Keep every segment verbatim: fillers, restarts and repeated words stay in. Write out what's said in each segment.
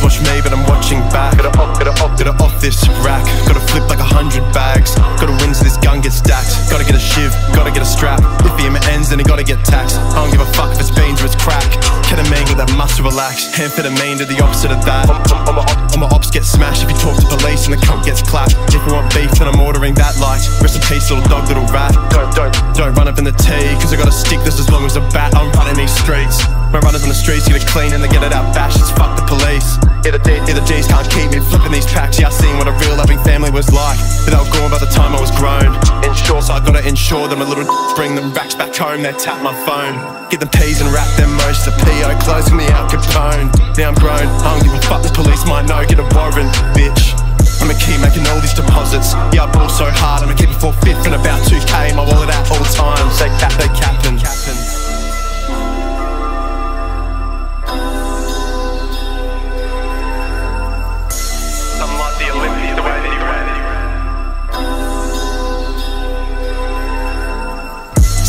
Here's what you made, but I'm watching back. Gotta up, gotta up, gotta off this rack. Gotta flip like a hundred bags. Gotta win so this gun gets stacked. Gotta get a shiv, gotta get a strap. If the aim ends, then you gotta get taxed. I don't give a fuck if it's beans or it's crack. Ketamine with that muscle relax. Amphetamine to the opposite of that. All my, all my ops get smashed. If you talk to police and the cunt gets clapped. If you want beef, then I'm ordering that light. Rest in peace, little dog, little rat. Don't, don't, don't run up in the tea, cause I got a stick that's as long as a bat. I'm running these streets. My runners on the streets get it clean and they get it out bash. It's fuck the police. Yeah, the, D, yeah, the D's can't keep me flipping these tracks. Yeah, I seen what a real loving family was like, but they were gone by the time I was grown. Insure, so I gotta insure them. A little bring them racks back home. They tap my phone. Get them peas and wrap them most. The P O closing me out Capone. Now I'm grown. I don't give a fuck. The police might know. Get a warrant, bitch. I'ma keep making all these deposits. Yeah, I ball so hard. I'ma keep it for fifth and about two K. My wallet at all times. They cap, they capping. Cappin'.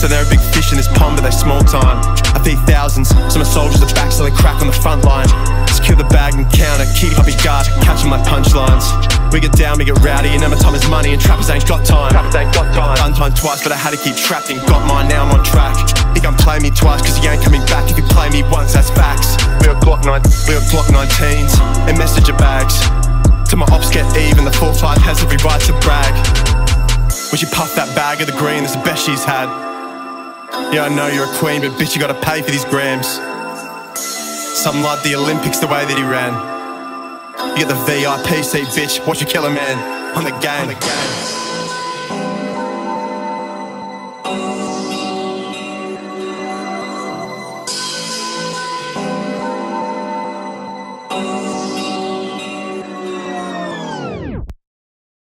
So they're a big fish in this pond, but they small time. I feed thousands, so my soldiers are back selling crack on the front line. Secure the bag and counter, keep up your guard, catching my punchlines. We get down, we get rowdy, and now my time is money, and trappers ain't got time. Trappers ain't got time. Done time twice, but I had to keep trapped and got mine, now I'm on track. You gon' play me twice, cause you ain't coming back. If you play me once, that's facts. We were Glock nine, we were Glock nineteens, and messenger bags. Till my ops get even, the four five has every right to brag. When she puffed that bag of the green, that's the best she's had. Yeah, I know you're a queen, but bitch, you gotta pay for these grams. Something like the Olympics, the way that he ran. You get the V I P seat, bitch, watch you kill a man on the game. On the game.